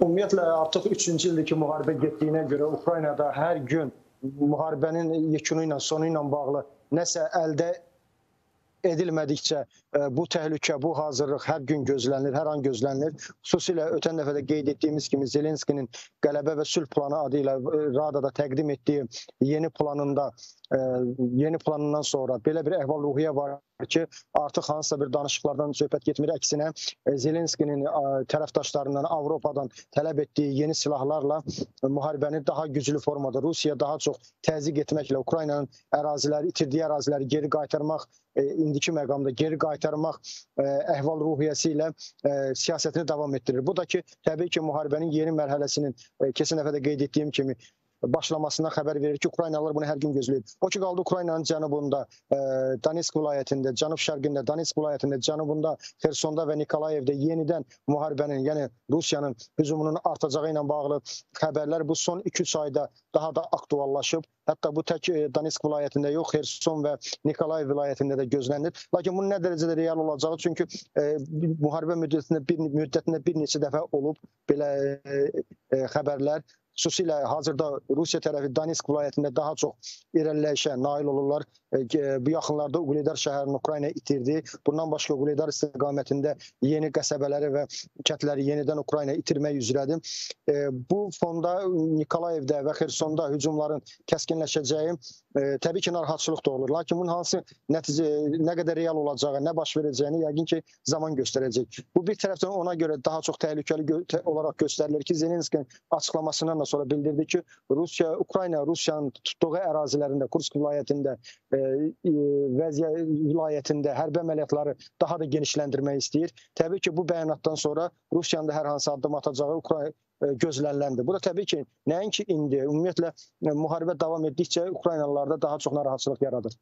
Ümumiyyətlə artıq 3-cü ildir ki, müharibə getdiyinə görə Ukraynada hər gün müharibənin yekunu ilə, sonu ilə bağlı nəsə əldə edilmədikcə bu təhlükə, bu hazırlıq hər gün gözlənilir, hər an gözlənilir. Xüsusilə ötən dəfə də qeyd etdiyimiz kimi Zelenskinin Qələbə və Sülh planı adı ilə Radada təqdim etdiyi yeni planından sonra belə bir əhval-ruhiyyə var ki, artıq hansısa bir danışıqlardan söhbət getmir. Əksinə, Zelenskinin tərəfdaşlarından, Avropadan tələb etdiyi yeni silahlarla müharibəni daha güclü formada Rusiya daha çox təzyiq etməklə Ukraynanın itirdiyi əraziləri geri qaytarmaq, indiki məqamda geri qaytarmaq əhval-ruhiyyəsi ilə siyasətini davam etdirir. Bu da ki, təbii ki, müharibənin yeni mərhələsinin, keçən dəfə də qeyd etdiyim kimi, başlamasından xəbər verir ki, Ukraynalılar bunu hər gün gözləyir. O ki, qaldı Ukraynanın cənubunda, Donetsk vilayətində, cənub-şərqində, Donetsk vilayətində, cənubunda, Xersonda və Nikolayevdə yenidən müharibənin, yəni Rusiyanın hücumunun artacağı ilə bağlı xəbərlər bu son 2-3 ayda daha da aktuallaşıb. Hətta bu tək Donetsk vilayətində yox, Xerson və Nikolayev vilayətində də gözlənilir. Lakin bunun nə dərəcədə real olacağı, çünki müharibə müddətində bir neçə dəfə olub belə xəbərlər. Xüsusilə hazırda Rusiya tərəfi Donetsk vilayətində daha çox irəliləyişə nail olurlar. Bu yaxınlarda Uqledar şəhərini Ukrayna itirdi. Bundan başqa Uqledar istiqamətində yeni qəsəbələri və kəndləri yenidən Ukrayna itirmək üzrədir. Bu fonda Nikolayevdə və Xersonda hücumların kəskinləşəcəyi təbii ki, narahatçılıq da olur. Lakin bunun hansı nəticə, nə qədər real olacağı, nə baş verəcəyini yəqin ki, zaman göstərəcək. Bu bir tərəfdən ona görə daha çox təhlükəli olaraq göstərilir ki, Zelenskinin açıqlamasından da sonra bildirdi ki, Ukrayna Rusiyanın tutduğu ərazilərində, Kursk vilayətində, vilayətində hərbi əməliyyatları daha da genişləndirmək istəyir. Təbii ki, bu bəyanatdan sonra Rusiyanın da hər hansı addım atacağı gözləniləndir. Bu da təbii ki, nəinki indi, ümumiyyətlə müharibə davam etdikcə Ukraynalılarda daha çox narahatçılıq yaradır.